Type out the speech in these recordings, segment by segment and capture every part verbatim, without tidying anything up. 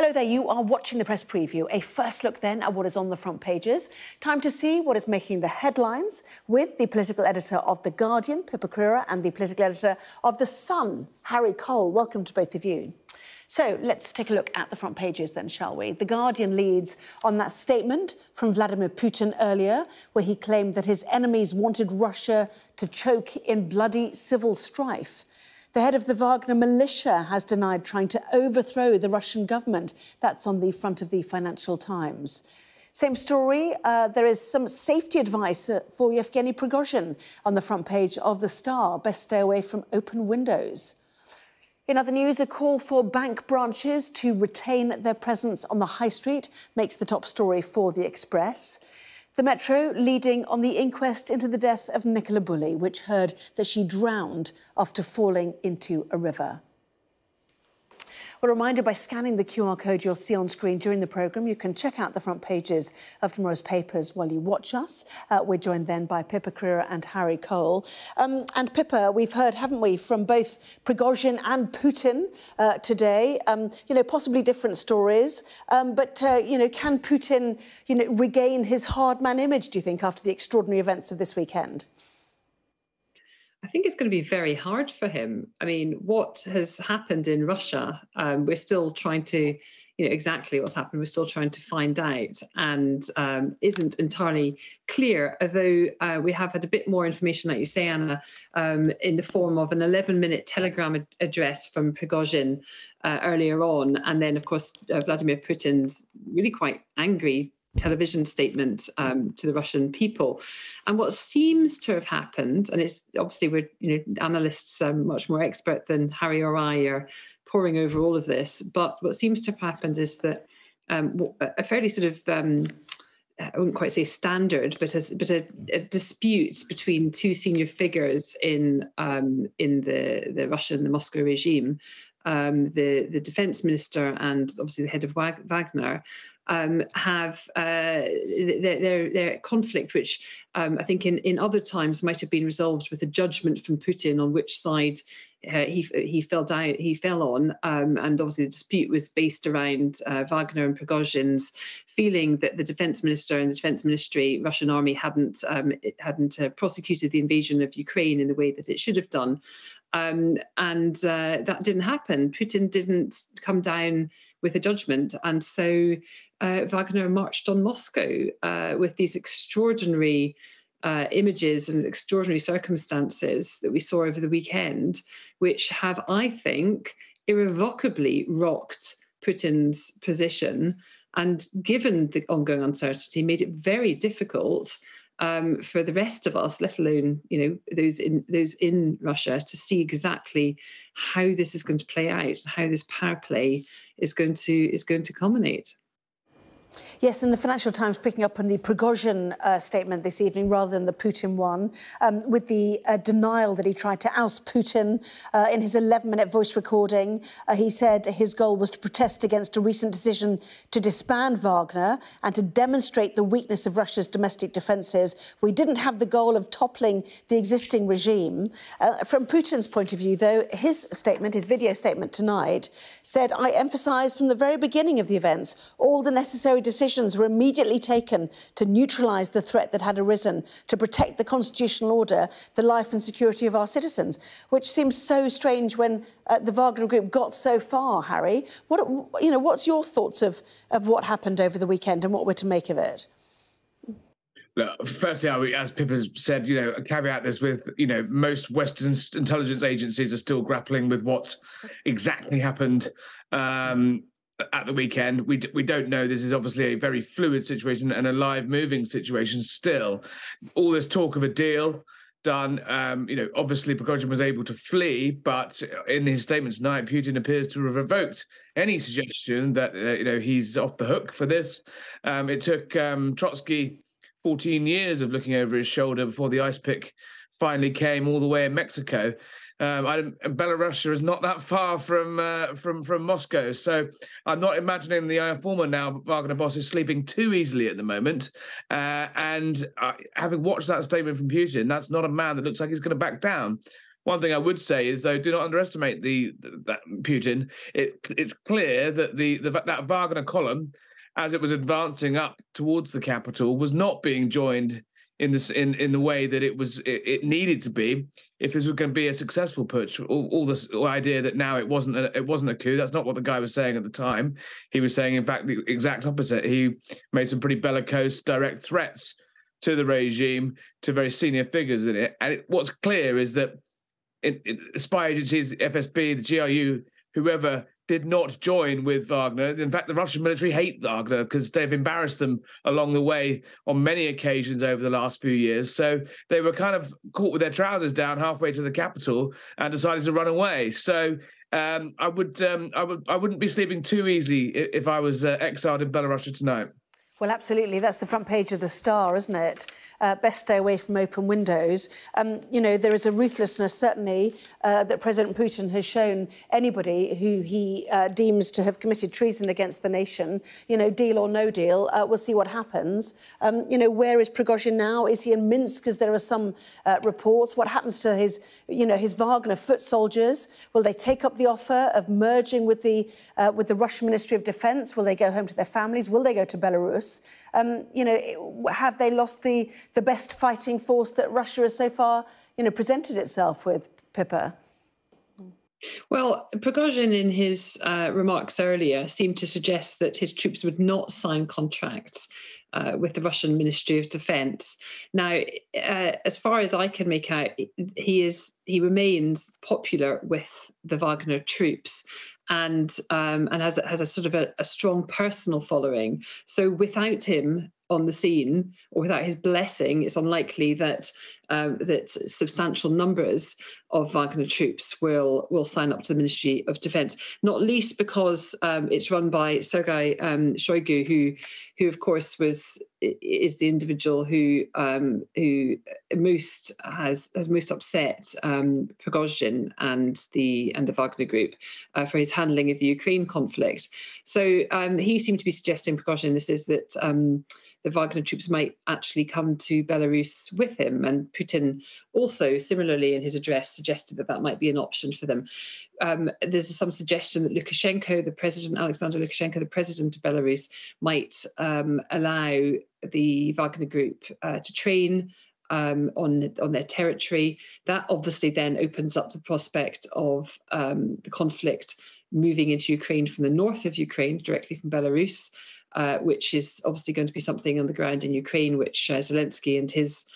Hello there, you are watching The Press Preview. A first look then at what is on the front pages. Time to see what is making the headlines with the political editor of The Guardian, Pippa Crerar, and the political editor of The Sun, Harry Cole. Welcome to both of you. So let's take a look at the front pages then, shall we? The Guardian leads on that statement from Vladimir Putin earlier, where he claimed that his enemies wanted Russia to choke in bloody civil strife. The head of the Wagner militia has denied trying to overthrow the Russian government. That's on the front of the Financial Times. Same story, uh, there is some safety advice for Yevgeny Prigozhin on the front page of The Star. Best stay away from open windows. In other news, a call for bank branches to retain their presence on the high street makes the top story for The Express. The Metro leading on the inquest into the death of Nicola Bulley, which heard that she drowned after falling into a river. Well, a reminder, by scanning the Q R code you'll see on screen during the programme, you can check out the front pages of tomorrow's papers while you watch us. Uh, we're joined then by Pippa Crerar and Harry Cole. Um, and Pippa, we've heard, haven't we, from both Prigozhin and Putin uh, today. Um, you know, possibly different stories. Um, but, uh, you know, can Putin, you know, regain his hard man image, do you think, after the extraordinary events of this weekend? I think it's going to be very hard for him. I mean, what has happened in Russia, um, we're still trying to, you know, exactly what's happened, we're still trying to find out, and um, isn't entirely clear, although uh, we have had a bit more information, like you say, Anna, um, in the form of an eleven-minute telegram ad address from Prigozhin uh, earlier on, and then, of course, uh, Vladimir Putin's really quite angry television statement um, to the Russian people. And what seems to have happened, and it's obviously we're, you know, analysts um, much more expert than Harry or I are poring over all of this, but what seems to have happened is that um, a fairly sort of, um, I wouldn't quite say standard, but a, but a, a dispute between two senior figures in um, in the, the Russian, the Moscow regime, um, the, the defense minister and obviously the head of Wagner, Um, have uh, their, their, their conflict, which um, I think in, in other times might have been resolved with a judgment from Putin on which side uh, he he fell down, he fell on, um, and obviously the dispute was based around uh, Wagner and Prigozhin's feeling that the defense minister and the defense ministry, Russian army, hadn't um, hadn't uh, prosecuted the invasion of Ukraine in the way that it should have done, um, and uh, that didn't happen. Putin didn't come down with a judgment, and so Uh, Wagner marched on Moscow uh, with these extraordinary uh, images and extraordinary circumstances that we saw over the weekend, which have, I think, irrevocably rocked Putin's position and, given the ongoing uncertainty, made it very difficult um, for the rest of us, let alone, you know, those in, those in Russia, to see exactly how this is going to play out and how this power play is going to is going to culminate. Yes, and the Financial Times picking up on the Prigozhin uh, statement this evening rather than the Putin one, um, with the uh, denial that he tried to oust Putin uh, in his eleven-minute voice recording. Uh, he said his goal was to protest against a recent decision to disband Wagner and to demonstrate the weakness of Russia's domestic defences. We didn't have the goal of toppling the existing regime. Uh, from Putin's point of view, though, his statement, his video statement tonight, said, I emphasised from the very beginning of the events all the necessary decisions were immediately taken to neutralise the threat that had arisen, to protect the constitutional order, the life and security of our citizens, which seems so strange when uh, the Wagner Group got so far, Harry. What, you know, what's your thoughts of, of what happened over the weekend and what we're to make of it? Look, firstly, as Pippa said, you know, caveat this with, you know, most Western intelligence agencies are still grappling with what exactly happened um, at the weekend. We, we don't know. This is obviously a very fluid situation and a live moving situation still. All this talk of a deal done, um, you know, obviously Prigozhin was able to flee, but in his statement tonight, Putin appears to have revoked any suggestion that, uh, you know, he's off the hook for this. Um, it took um, Trotsky fourteen years of looking over his shoulder before the ice pick finally came all the way in Mexico. Um, I, Belarusia is not that far from uh, from from Moscow, so I'm not imagining the former now Wagner boss is sleeping too easily at the moment. Uh, and uh, having watched that statement from Putin, that's not a man that looks like he's going to back down. One thing I would say is, though, do not underestimate the, that Putin. It, it's clear that the, the that Wagner column, as it was advancing up towards the capital, was not being joined in this in, in the way that it was it, it needed to be if this was going to be a successful putsch. All, all this idea that now it wasn't a, it wasn't a coup. That's not what the guy was saying at the time. He was saying, in fact, the exact opposite. He made some pretty bellicose, direct threats to the regime, to very senior figures in it. And it, what's clear is that it, it, spy agencies, F S B, the G R U, whoever, did not join with Wagner. In fact, the Russian military hate Wagner because they've embarrassed them along the way on many occasions over the last few years. So they were kind of caught with their trousers down halfway to the capital and decided to run away. So um, I would, um, I would, I wouldn't be sleeping too easily if I was uh, exiled in Belarus tonight. Well, absolutely. That's the front page of the Star, isn't it? Uh, best stay away from open windows. Um, you know, there is a ruthlessness, certainly, uh, that President Putin has shown anybody who he uh, deems to have committed treason against the nation. You know, deal or no deal, uh, we'll see what happens. Um, you know, where is Prigozhin now? Is he in Minsk? Because there are some uh, reports. What happens to his, you know, his Wagner foot soldiers? Will they take up the offer of merging with the, uh, with the Russian Ministry of Defence? Will they go home to their families? Will they go to Belarus? Um, you know, have they lost the... the best fighting force that Russia has so far, you know, presented itself with, Pippa? Well, Prigozhin, in his uh, remarks earlier, seemed to suggest that his troops would not sign contracts uh, with the Russian Ministry of Defence. Now, uh, as far as I can make out, he is he remains popular with the Wagner troops. And um, and has has a sort of a, a strong personal following. So without him on the scene, or without his blessing, it's unlikely that um, that substantial numbers of Wagner troops will will sign up to the Ministry of Defence. Not least because um, it's run by Sergei um, Shoigu, who who of course was is the individual who um, who most has has most upset um, Prigozhin and the and the Wagner group uh, for his handling of the Ukraine conflict. So um, he seemed to be suggesting, Prigozhin, this is that um, the Wagner troops might actually come to Belarus with him. And Putin also, similarly in his address, suggested that that might be an option for them. Um, there's some suggestion that Lukashenko, the president, Alexander Lukashenko, the president of Belarus, might um, allow the Wagner group uh, to train Um, on, on their territory. That obviously then opens up the prospect of um, the conflict moving into Ukraine from the north of Ukraine, directly from Belarus, uh, which is obviously going to be something on the ground in Ukraine, which uh, Zelensky and his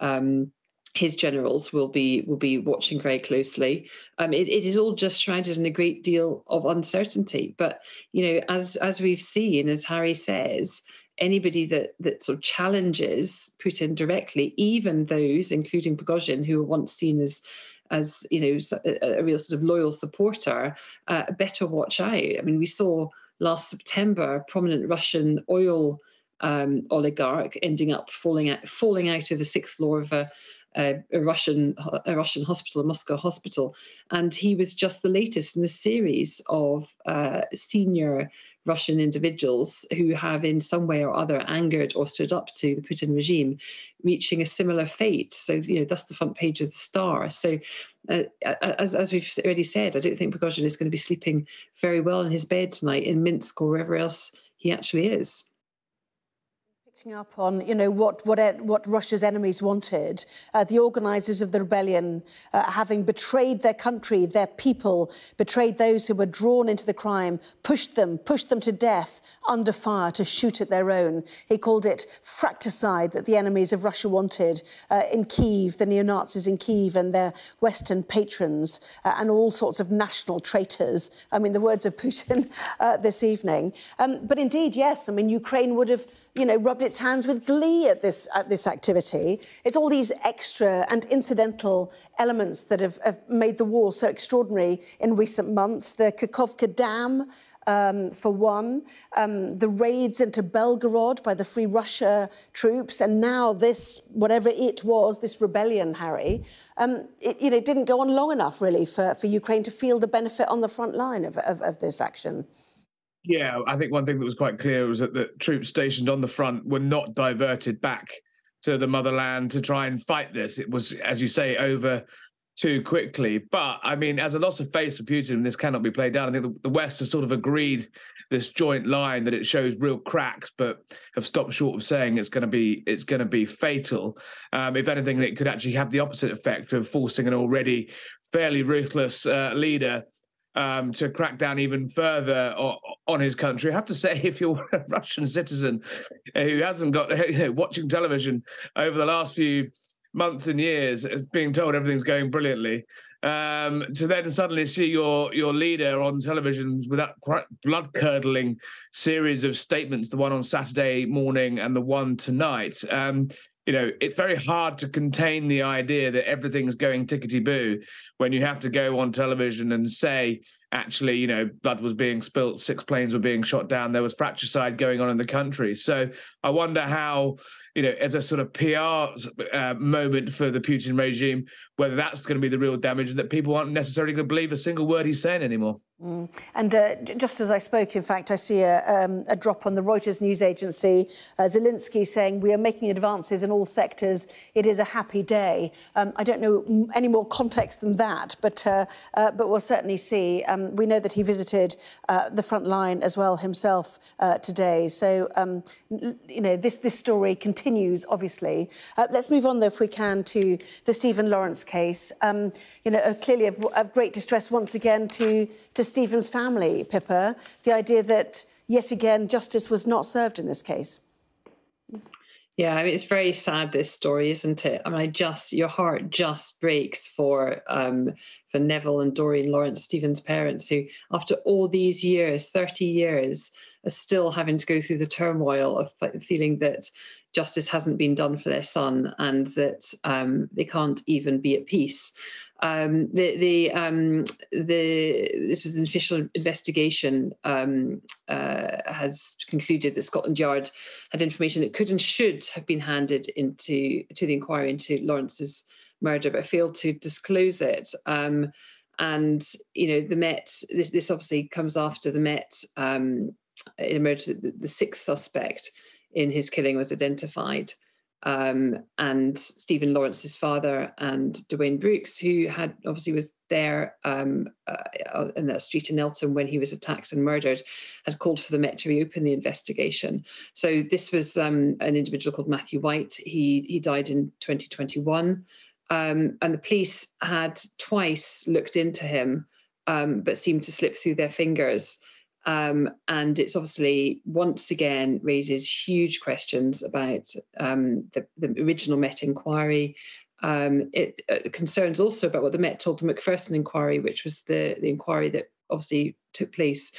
um, his generals will be will be watching very closely. Um, it, it is all just shrouded in a great deal of uncertainty. But you know, as as we've seen, as Harry says, anybody that that sort of challenges Putin directly, even those, including Prigozhin, who were once seen as, as you know, a, a real sort of loyal supporter, uh, better watch out. I mean, we saw last September a prominent Russian oil um, oligarch ending up falling out, falling out of the sixth floor of a, a, a Russian a Russian hospital, a Moscow hospital, and he was just the latest in a series of uh, senior Russian individuals who have in some way or other angered or stood up to the Putin regime, reaching a similar fate. So, you know, that's the front page of the Star. So, uh, as, as we've already said, I don't think Prigozhin is going to be sleeping very well in his bed tonight in Minsk or wherever else he actually is. Picking up on, you know, what what what Russia's enemies wanted, uh, the organisers of the rebellion, uh, having betrayed their country, their people, betrayed those who were drawn into the crime, pushed them, pushed them to death under fire to shoot at their own. He called it fratricide that the enemies of Russia wanted uh, in Kyiv, the neo-Nazis in Kyiv and their Western patrons, uh, and all sorts of national traitors. I mean, the words of Putin uh, this evening. Um, but indeed, yes, I mean, Ukraine would have, you know, rubbed its hands with glee at this at this activity. It's all these extra and incidental elements that have, have made the war so extraordinary in recent months. The Kakhovka Dam, um, for one, um, the raids into Belgorod by the Free Russia troops, and now this, whatever it was, this rebellion, Harry, um, it, you know, didn't go on long enough, really, for, for Ukraine to feel the benefit on the front line of, of, of this action. Yeah, I think one thing that was quite clear was that the troops stationed on the front were not diverted back to the motherland to try and fight this. It was, as you say, over too quickly. But, I mean, as a loss of face for Putin, this cannot be played down. I think the West has sort of agreed this joint line that it shows real cracks, but have stopped short of saying it's going to be it's going to be fatal. Um, if anything, it could actually have the opposite effect of forcing an already fairly ruthless uh, leader Um, to crack down even further o- on his country. I have to say, if you're a Russian citizen who hasn't got, you know, watching television over the last few months and years, is being told everything's going brilliantly, um, to then suddenly see your your leader on television with that quite blood-curdling series of statements, the one on Saturday morning and the one tonight, um, you know, it's very hard to contain the idea that everything's going tickety-boo when you have to go on television and say, actually, you know, blood was being spilt, six planes were being shot down, there was fratricide going on in the country. So I wonder how, you know, as a sort of P R uh, moment for the Putin regime, whether that's going to be the real damage and that people aren't necessarily going to believe a single word he's saying anymore. Mm. And uh, just as I spoke, in fact, I see a, um, a drop on the Reuters news agency, uh, Zelensky saying, we are making advances in all sectors. It is a happy day. Um, I don't know any more context than that, but, uh, uh, but we'll certainly see. Um, We know that he visited uh, the front line as well himself uh, today. So, um, you know, this, this story continues, obviously. Uh, let's move on, though, if we can, to the Stephen Lawrence case. Um, you know, clearly of, of great distress once again to, to Stephen's family, Pippa, the idea that, yet again, justice was not served in this case. Yeah, I mean, it's very sad, this story, isn't it? I mean, I just, your heart just breaks for um, for Neville and Doreen Lawrence, Stephen's parents, who, after all these years, thirty years, are still having to go through the turmoil of feeling that justice hasn't been done for their son and that um, they can't even be at peace. Um, the the um, the this was an official investigation um, uh, has concluded that Scotland Yard had information that could and should have been handed into to the inquiry into Lawrence's murder, but failed to disclose it. Um, and you know, the Met. This this obviously comes after the Met um, emerged that the, the sixth suspect in his killing was identified. Um, and Stephen Lawrence's father and Dwayne Brooks, who had obviously was there um, uh, in that street in Eltham when he was attacked and murdered, had called for the Met to reopen the investigation. So this was um, an individual called Matthew White. He he died in twenty twenty-one, um, and the police had twice looked into him, um, but seemed to slip through their fingers. Um, and it's obviously once again raises huge questions about um, the, the original Met inquiry. Um, it uh, concerns also about what the Met told the Macpherson inquiry, which was the, the inquiry that obviously took place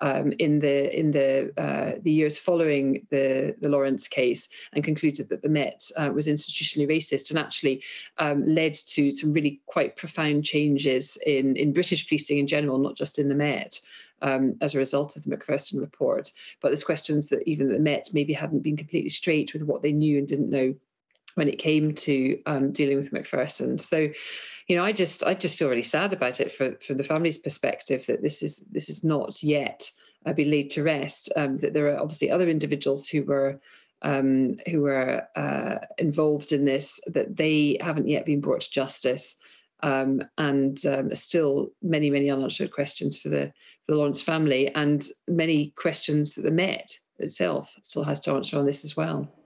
um, in the in the uh, the years following the, the Lawrence case, and concluded that the Met uh, was institutionally racist and actually um, led to some really quite profound changes in, in British policing in general, not just in the Met. Um, as a result of the Macpherson report. But there's questions that even the Met maybe hadn't been completely straight with what they knew and didn't know when it came to um, dealing with Macpherson. So, you know, I just I just feel really sad about it for, from the family's perspective, that this is this is not yet uh, been laid to rest. Um, that there are obviously other individuals who were um, who were uh, involved in this, that they haven't yet been brought to justice. Um, and um, still many, many unanswered questions for the, for the Lawrence family, and many questions that the Met itself still has to answer on this as well.